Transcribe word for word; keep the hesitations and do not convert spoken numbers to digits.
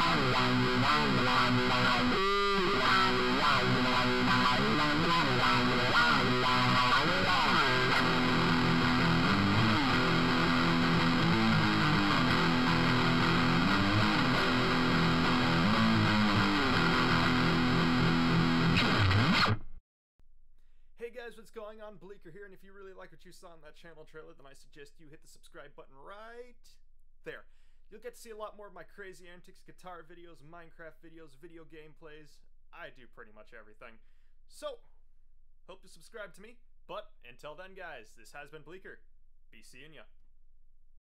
Hey guys, what's going on? Bleaker here, and if you really like what you saw in that channel trailer, then I suggest you hit the subscribe button right there. You'll get to see a lot more of my crazy antics, guitar videos, Minecraft videos, video gameplays. I do pretty much everything. So, hope you subscribe to me. But until then, guys, this has been Bleaker. Be seeing ya.